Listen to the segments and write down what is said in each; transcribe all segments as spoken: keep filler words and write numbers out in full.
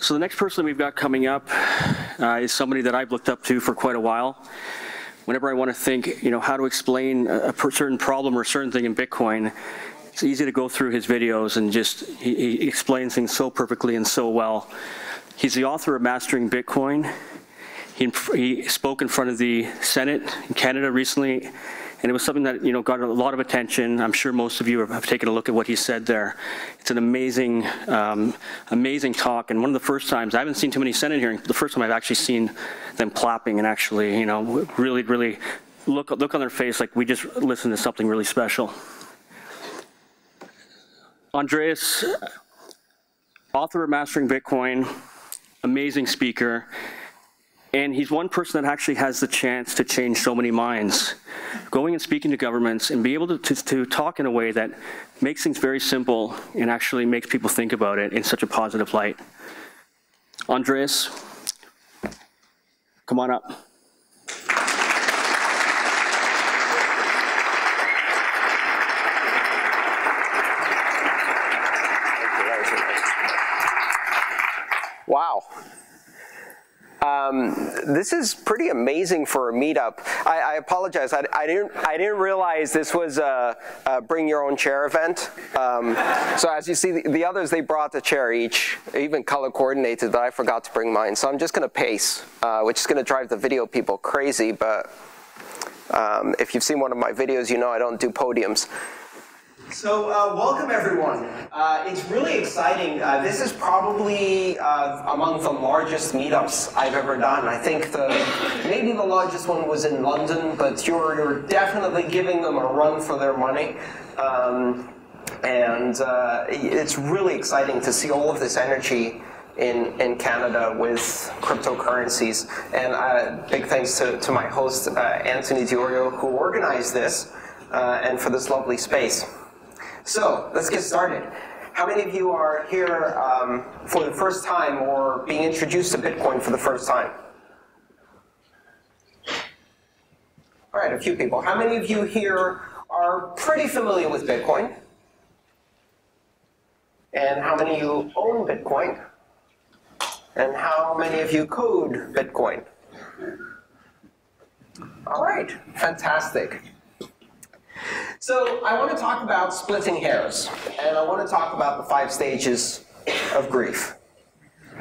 So the next person we've got coming up uh, is somebody that I've looked up to for quite a while. Whenever I want to think, you know, how to explain a, a certain problem or a certain thing in Bitcoin, it's easy to go through his videos and just, he, he explains things so perfectly and so well. He's the author of Mastering Bitcoin. He, he spoke in front of the Senate in Canada recently, and it was something that, you know, got a lot of attention. I'm sure most of you have taken a look at what he said there. It's an amazing, um, amazing talk, and one of the first times, I haven't seen too many Senate hearings, but the first time I've actually seen them clapping and actually, you know, really, really look, look on their face like we just listened to something really special. Andreas, author of Mastering Bitcoin, amazing speaker. And he's one person that actually has the chance to change so many minds. Going and speaking to governments and be able to, to, to talk in a way that makes things very simple and actually makes people think about it in such a positive light. Andreas, come on up. Wow. Um, this is pretty amazing for a meetup. I, I apologize. I, I didn't. I didn't realize this was a, a bring your own chair event. Um, so as you see, the, the others, they brought a chair each, even color coordinated. But I forgot to bring mine. So I'm just going to pace, uh, which is going to drive the video people crazy. But um, if you've seen one of my videos, you know I don't do podiums. So uh, welcome everyone. Uh, it's really exciting. Uh, this is probably uh, among the largest meetups I've ever done. I think the maybe the largest one was in London, but you're, you're definitely giving them a run for their money. Um, and uh, it's really exciting to see all of this energy in, in Canada with cryptocurrencies. And uh, big thanks to, to my host, uh, Anthony DiOrio, who organized this uh, and for this lovely space. So let's get started. How many of you are here um, for the first time or being introduced to Bitcoin for the first time? All right, a few people. How many of you here are pretty familiar with Bitcoin? And how many of you own Bitcoin? And how many of you code Bitcoin? All right, fantastic. So I want to talk about splitting hairs, and I want to talk about the five stages of grief. And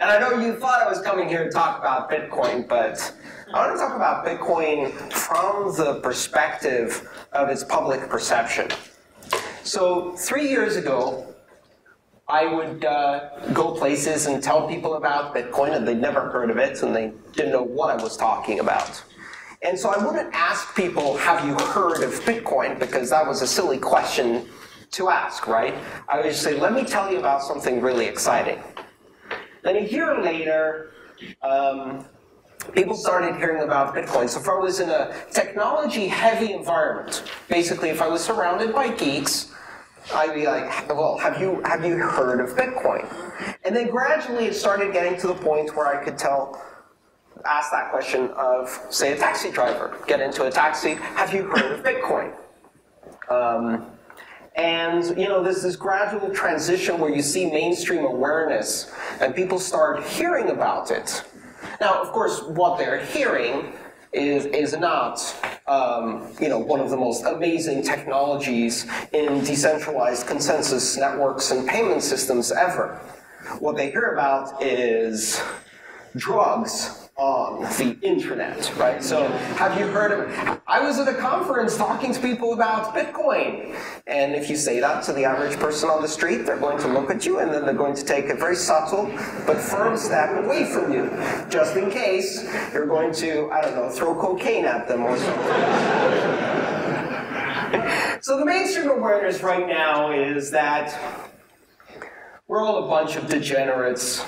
I know you thought I was coming here to talk about Bitcoin, but I want to talk about Bitcoin from the perspective of its public perception. So three years ago, I would uh, go places and tell people about Bitcoin, and they'd never heard of it, and they didn't know what I was talking about. And so I wouldn't ask people, have you heard of Bitcoin? Because that was a silly question to ask, right? I would just say, let me tell you about something really exciting. Then a year later, um, people started hearing about Bitcoin. So if I was in a technology-heavy environment, basically if I was surrounded by geeks, I'd be like, well, have you, have you heard of Bitcoin? And then gradually it started getting to the point where I could tell ask that question of, say, a taxi driver. Get into a taxi, have you heard of Bitcoin? Um, and, you know, there's this gradual transition where you see mainstream awareness and people start hearing about it. Now, of course, what they're hearing is, is not, um, you know, one of the most amazing technologies in decentralized consensus networks and payment systems ever. What they hear about is drugs on the internet, right? So have you heard of it? I was at a conference talking to people about Bitcoin. And if you say that to the average person on the street, they're going to look at you and then they're going to take a very subtle but firm step away from you, just in case you're going to, I don't know, throw cocaine at them or something. So the mainstream awareness right now is that we're all a bunch of degenerates,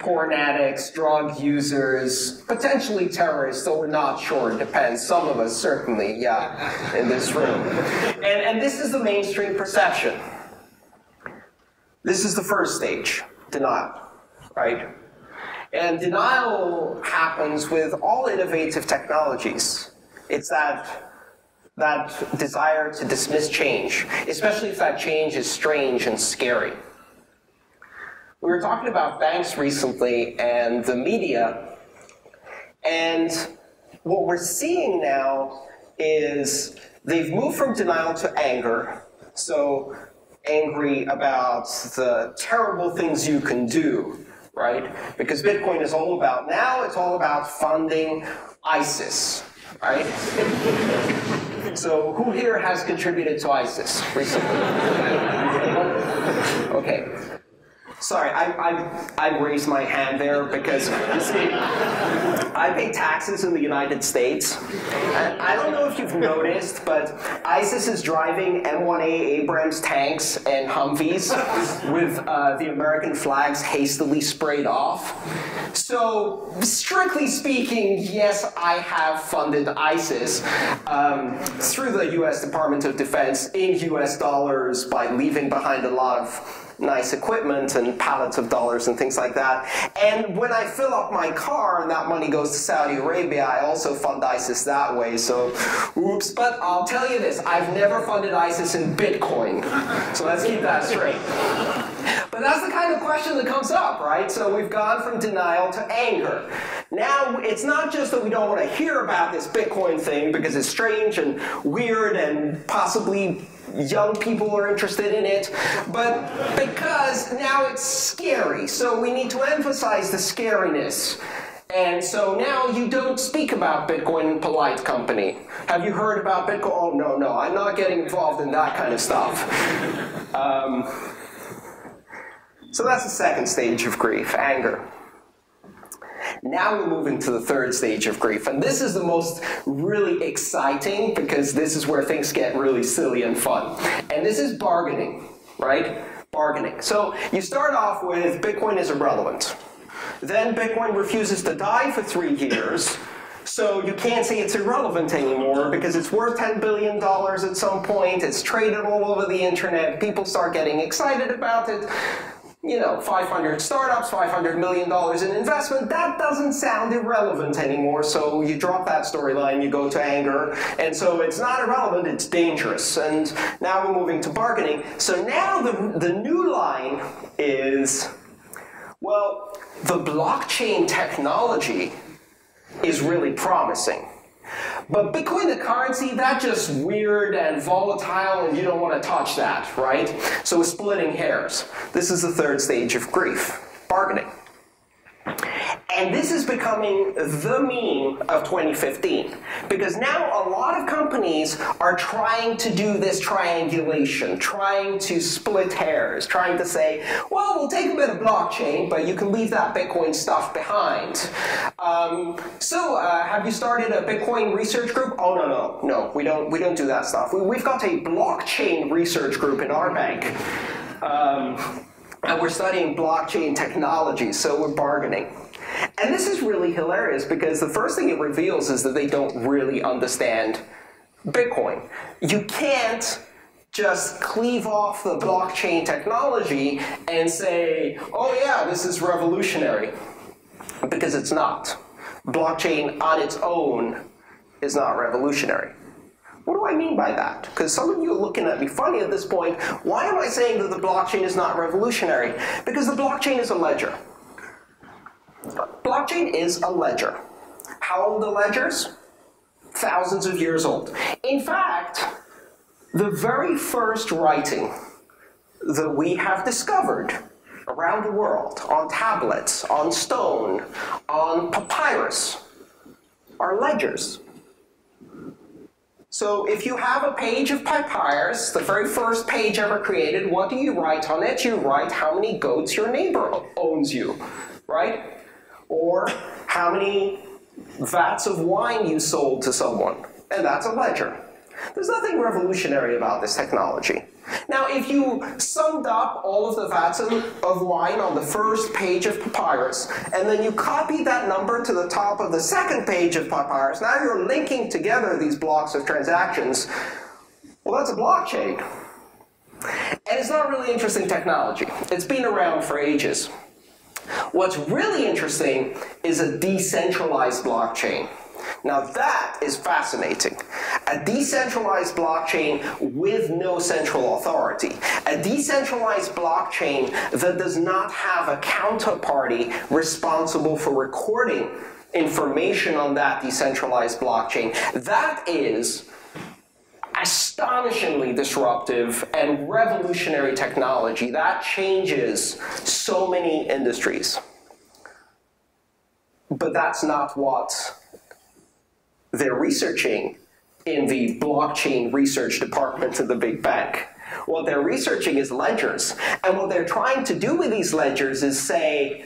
porn addicts, drug users, potentially terrorists, though we're not sure, it depends. Some of us certainly, yeah, in this room. And, and this is the mainstream perception. This is the first stage, denial, right? And denial happens with all innovative technologies. It's that that desire to dismiss change, especially if that change is strange and scary. We were talking about banks recently and the media, and what we're seeing now is they've moved from denial to anger. So angry about the terrible things you can do, right? Because Bitcoin is all about, now it's all about funding ISIS, right? So who here has contributed to ISIS recently? Okay. Sorry, I, I, I raised my hand there because, you see, I pay taxes in the United States. And I don't know if you've noticed, but ISIS is driving M one A Abrams tanks and Humvees with uh, the American flags hastily sprayed off. So, strictly speaking, yes, I have funded ISIS um, through the U S Department of Defense in U S dollars by leaving behind a lot of nice equipment and pallets of dollars and things like that. And when I fill up my car and that money goes to Saudi Arabia, I also fund ISIS that way, so oops. But I'll tell you this, I've never funded ISIS in Bitcoin. So let's keep that straight. But that's the kind of question that comes up, right? So we've gone from denial to anger. Now, it's not just that we don't want to hear about this Bitcoin thing because it's strange and weird and possibly young people are interested in it, but because now it's scary. So we need to emphasize the scariness. And so now you don't speak about Bitcoin in polite company. Have you heard about Bitcoin? Oh, no, no, I'm not getting involved in that kind of stuff. Um, so that's the second stage of grief, anger. Now we move into the third stage of grief, and this is the most really exciting because this is where things get really silly and fun. And this is bargaining, right? Bargaining. So you start off with Bitcoin is irrelevant. Then Bitcoin refuses to die for three years, so you can't say it's irrelevant anymore because it's worth ten billion dollars at some point, it's traded all over the internet, people start getting excited about it. You know, five hundred startups, five hundred million dollars in investment, that doesn't sound irrelevant anymore, so you drop that storyline, you go to anger, and so it's not irrelevant, it's dangerous. And now we're moving to bargaining. So now the, the new line is, well, the blockchain technology is really promising. But Bitcoin, the currency, that's just weird and volatile and you don't want to touch that, right? So we're splitting hairs. This is the third stage of grief, bargaining. And this is becoming the meme of twenty fifteen, because now a lot of companies are trying to do this triangulation, trying to split hairs, trying to say, well, we'll take a bit of blockchain, but you can leave that Bitcoin stuff behind. Um, so, uh, have you started a Bitcoin research group? Oh, no, no, no, we don't, we don't do that stuff. We, we've got a blockchain research group in our bank. Um, And we're studying blockchain technology, so we're bargaining. And this is really hilarious because the first thing it reveals is that they don't really understand Bitcoin. You can't just cleave off the blockchain technology and say, oh yeah, this is revolutionary, because it's not. Blockchain on its own is not revolutionary. What do I mean by that? Because some of you are looking at me funny at this point. Why am I saying that the blockchain is not revolutionary? Because the blockchain is a ledger. Blockchain is a ledger. How old are ledgers? Thousands of years old. In fact, the very first writing that we have discovered around the world, on tablets, on stone, on papyrus, are ledgers. So if you have a page of papyrus, the very first page ever created, what do you write on it? You write how many goats your neighbor owns you, right? Or how many vats of wine you sold to someone, and that's a ledger. There's nothing revolutionary about this technology. Now, if you summed up all of the vats of wine on the first page of papyrus, and then you copied that number to the top of the second page of papyrus, now you're linking together these blocks of transactions. Well, that's a blockchain. And it's not really interesting technology. It's been around for ages. What's really interesting is a decentralized blockchain. Now that is fascinating. A decentralized blockchain with no central authority. A decentralized blockchain that does not have a counterparty responsible for recording information on that decentralized blockchain. That is astonishingly disruptive and revolutionary technology. That changes so many industries. But that's not what they're researching in the blockchain research department of the big bank. What they're researching is ledgers. And what they're trying to do with these ledgers is say,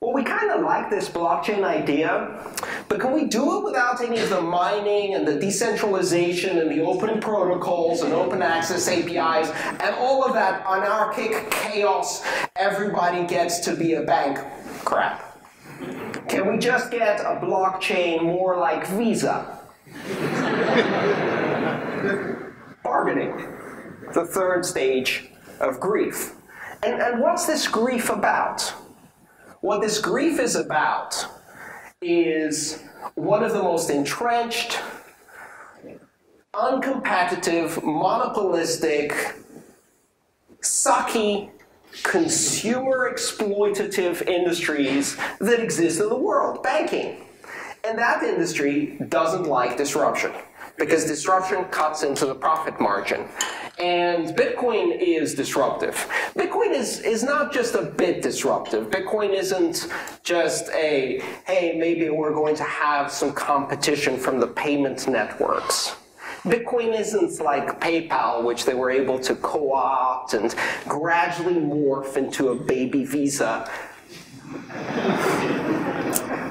well, we kind of like this blockchain idea, but can we do it without any of the mining and the decentralization and the open protocols and open access A P Is and all of that anarchic chaos everybody gets to be a bank crap? Can we just get a blockchain more like Visa? Bargaining, the third stage of grief. And, and what's this grief about? What this grief is about is one of the most entrenched, uncompetitive, monopolistic, sucky, consumer exploitative industries that exist in the world, banking. And that industry doesn't like disruption, because disruption cuts into the profit margin. And Bitcoin is disruptive. Bitcoin is, is not just a bit disruptive. Bitcoin isn't just a, hey, maybe we're going to have some competition from the payment networks. Bitcoin isn't like PayPal, which they were able to co-opt and gradually morph into a baby Visa.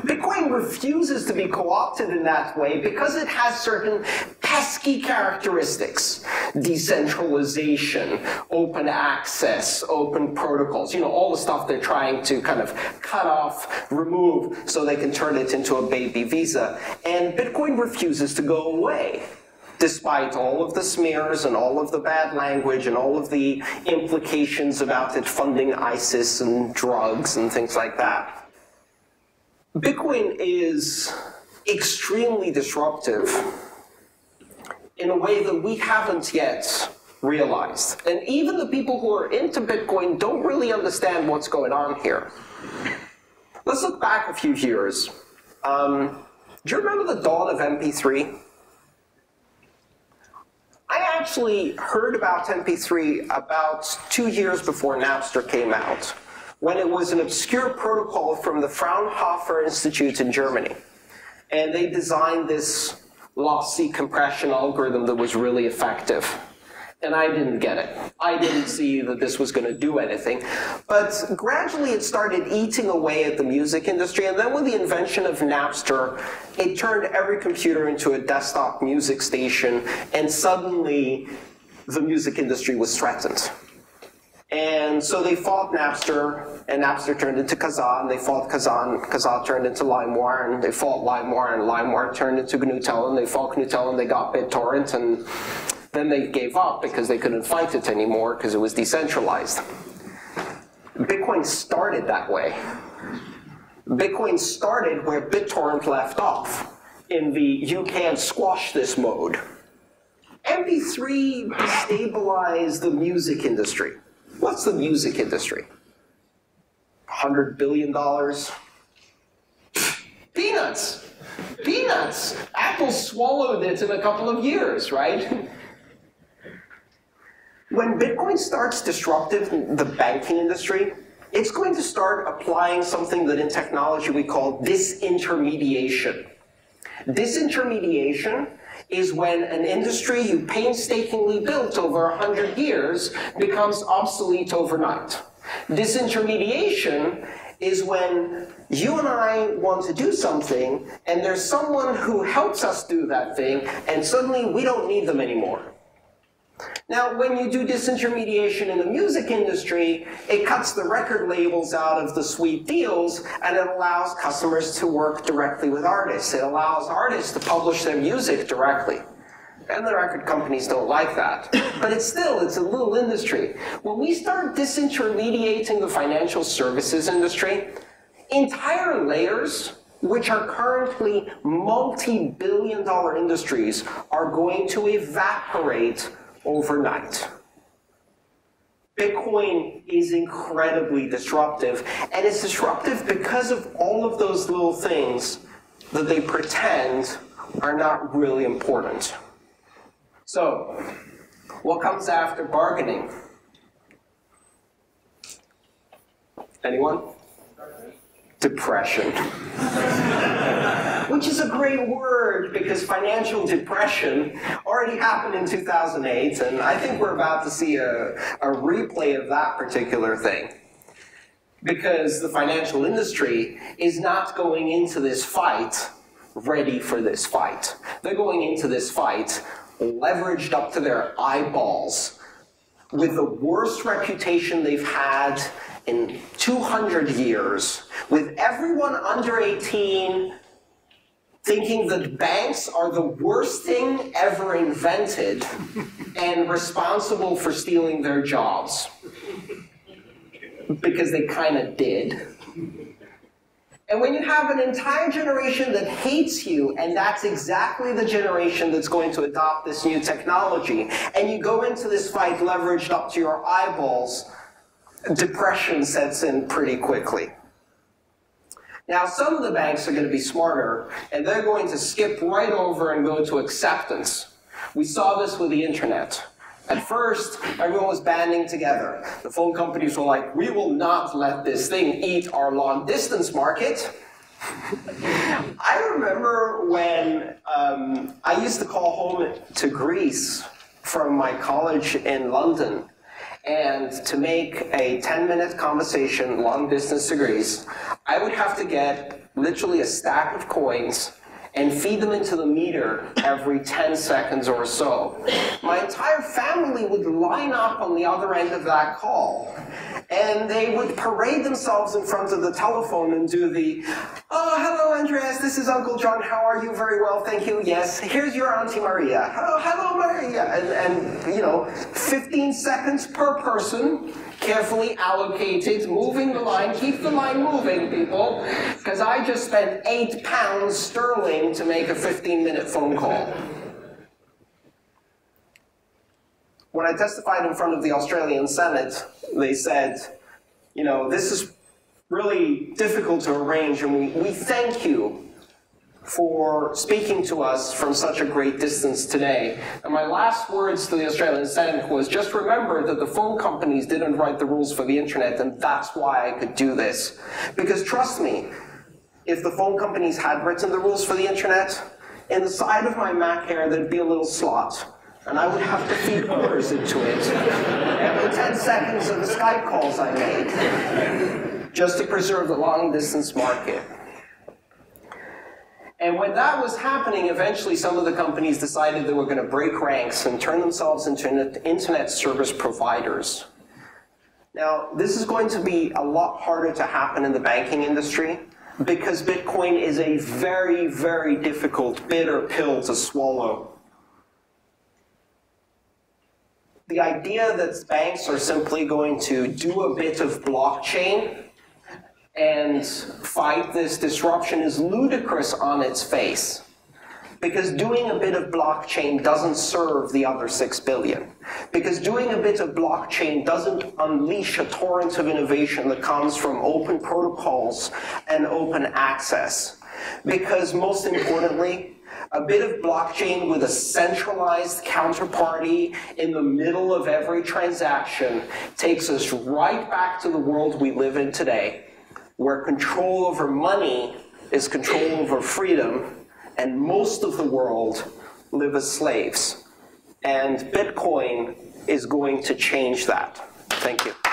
Bitcoin refuses to be co-opted in that way because it has certain pesky characteristics. Decentralization, open access, open protocols, you know, all the stuff they're trying to kind of cut off, remove, so they can turn it into a baby Visa. And Bitcoin refuses to go away, despite all of the smears and all of the bad language and all of the implications about it funding ISIS and drugs and things like that. Bitcoin is extremely disruptive in a way that we haven't yet realized. And even the people who are into Bitcoin don't really understand what's going on here. Let's look back a few years. Um, do you remember the dawn of M P three? I actually heard about M P three about two years before Napster came out, when it was an obscure protocol from the Fraunhofer Institute in Germany. And they designed this lossy compression algorithm that was really effective. And I didn't get it. I didn't see that this was going to do anything. But gradually it started eating away at the music industry. And then with the invention of Napster, it turned every computer into a desktop music station. And suddenly the music industry was threatened. And so they fought Napster, and Napster turned into Kazaa, and they fought Kazaa, and Kazaa turned into LimeWire, and they fought LimeWire, and LimeWire turned into Gnutella, and they fought Gnutella, and they got BitTorrent, and then they gave up because they couldn't fight it anymore because it was decentralized. Bitcoin started that way. Bitcoin started where BitTorrent left off, in the you can't squash this mode. M P three destabilized the music industry. What's the music industry? one hundred billion dollars? Peanuts! Peanuts! Apple swallowed it in a couple of years, right? When Bitcoin starts disrupting the banking industry, it's going to start applying something that in technology we call disintermediation. Disintermediation is when an industry you painstakingly built over one hundred years becomes obsolete overnight. Disintermediation is when you and I want to do something, and there's someone who helps us do that thing, and suddenly we don't need them anymore. Now, when you do disintermediation in the music industry, it cuts the record labels out of the sweet deals, and it allows customers to work directly with artists. It allows artists to publish their music directly. And the record companies don't like that. But it's still, it's a little industry. When we start disintermediating the financial services industry, entire layers which are currently multi-billion dollar industries, are going to evaporate overnight. Bitcoin is incredibly disruptive, and it's disruptive because of all of those little things that they pretend are not really important. So, what comes after bargaining? Anyone? Depression. Which is a great word, because financial depression already happened in two thousand eight, and I think we're about to see a, a replay of that particular thing. Because the financial industry is not going into this fight ready for this fight. They're going into this fight leveraged up to their eyeballs, with the worst reputation they've had in two hundred years, with everyone under eighteen thinking that banks are the worst thing ever invented and responsible for stealing their jobs, because they kind of did. And when you have an entire generation that hates you, and that's exactly the generation that's going to adopt this new technology, and you go into this fight leveraged up to your eyeballs, depression sets in pretty quickly. Now, some of the banks are going to be smarter, and they're going to skip right over and go to acceptance. We saw this with the internet. At first, everyone was banding together. The phone companies were like, we will not let this thing eat our long-distance market. I remember when um, I used to call home to Greece from my college in London, and to make a ten-minute conversation long-distance to Greece, I would have to get literally a stack of coins and feed them into the meter every ten seconds or so. My entire family would line up on the other end of that call, and they would parade themselves in front of the telephone and do the, oh, hello, Andreas, this is Uncle John, how are you? Very well, thank you, yes, here's your Auntie Maria. Oh, hello, Maria, and, and you know, fifteen seconds per person, carefully allocated, moving the line, keep the line moving, people, because I just spent eight pounds sterling to make a fifteen-minute phone call. When I testified in front of the Australian Senate, they said, you know, this is really difficult to arrange, and we, we thank you for speaking to us from such a great distance today. And my last words to the Australian Senate was, just remember that the phone companies didn't write the rules for the internet, and that's why I could do this. Because trust me, if the phone companies had written the rules for the internet, in the side of my Mac here, there'd be a little slot, and I would have to feed orders into it every ten seconds of the Skype calls I made, just to preserve the long-distance market. And when that was happening, eventually some of the companies decided they were going to break ranks and turn themselves into internet service providers. Now, this is going to be a lot harder to happen in the banking industry, because Bitcoin is a very, very difficult, bitter pill to swallow. The idea that banks are simply going to do a bit of blockchain and fight this disruption is ludicrous on its face, because doing a bit of blockchain doesn't serve the other six billion. Because doing a bit of blockchain doesn't unleash a torrent of innovation that comes from open protocols and open access. Because most importantly, a bit of blockchain with a centralized counterparty in the middle of every transaction takes us right back to the world we live in today, where control over money is control over freedom, and most of the world live as slaves. And Bitcoin is going to change that. Thank you.